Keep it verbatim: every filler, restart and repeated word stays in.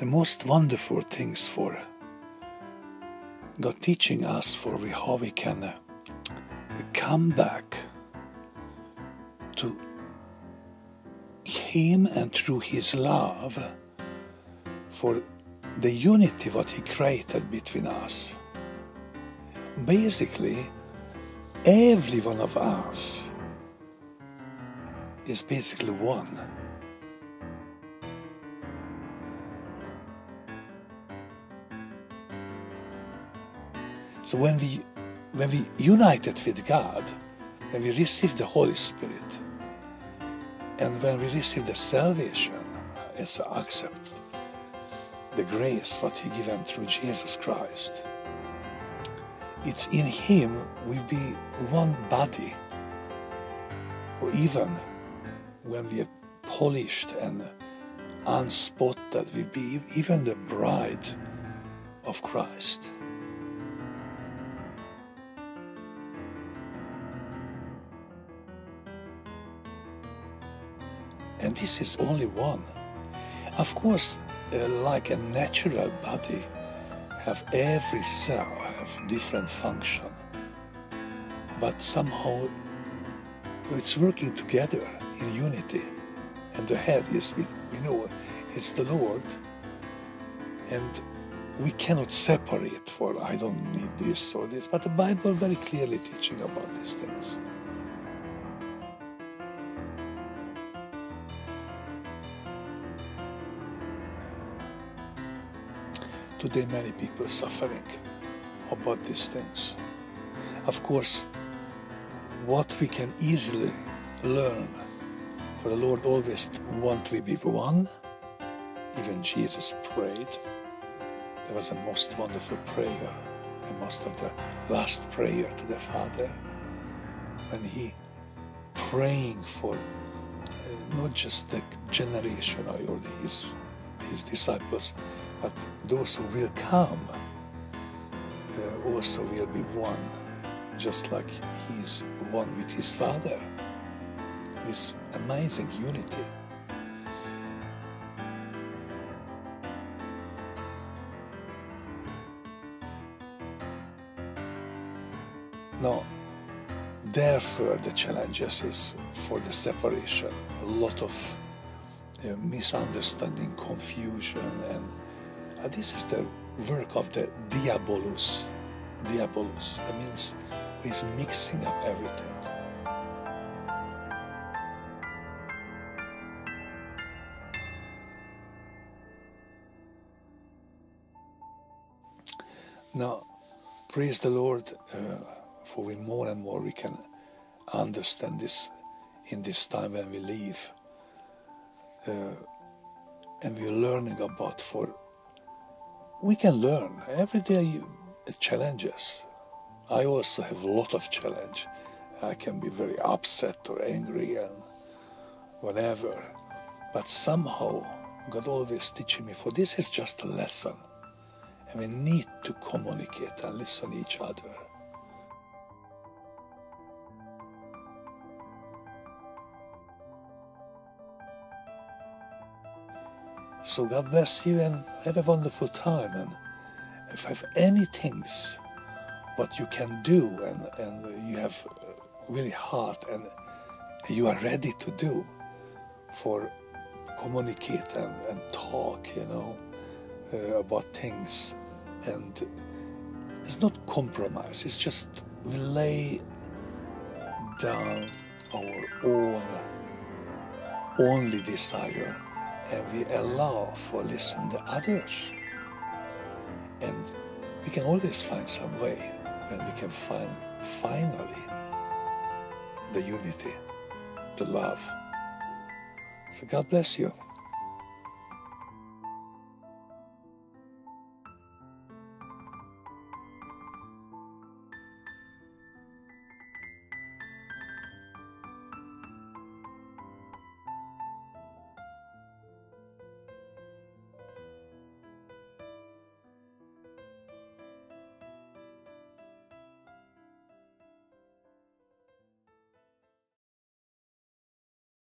the most wonderful things for God, teaching us for how we can uh, come back to Him and through His love for the unity what He created between us. Basically, every one of us is basically one. So when we when we united with God, when we receive the Holy Spirit, and when we receive the salvation as accept the grace what He given through Jesus Christ, it's in Him we be one body. Or even when we are polished and unspotted, we be even the bride of Christ. And this is only one. Of course, uh, like a natural body, have every cell have different function, but somehow it's working together in unity. And the head is, we, we know, it's the Lord, and we cannot separate for I don't need this or this. But the Bible very clearly teaching about these things. Today many people are suffering about these things. Of course, what we can easily learn, for the Lord always want we be one. Even Jesus prayed. There was a most wonderful prayer, and most of the last prayer to the Father, when He praying for uh, not just the generation or His His disciples, but those who will come uh, also will be one, just like He is one with His Father. This amazing unity. Now, therefore, the challenges is for the separation. A lot of uh, misunderstanding, confusion, and Uh, this is the work of the diabolus. Diabolus, that means he's mixing up everything. Now, praise the Lord, uh, for we more and more we can understand this in this time when we live. Uh, and we're learning about for We can learn. Every day challenges. I also have a lot of challenge. I can be very upset or angry and whatever. But somehow God always teaching me, for this is just a lesson. And we need to communicate and listen to each other. So God bless you and have a wonderful time. And if you have any things what you can do and, and you have really heart and you are ready to do for communicate and, and talk, you know, uh, about things. And it's not compromise, it's just we lay down our own only desire. And we allow for listen to others. And we can always find some way when we can find finally the unity, the love. So God bless you.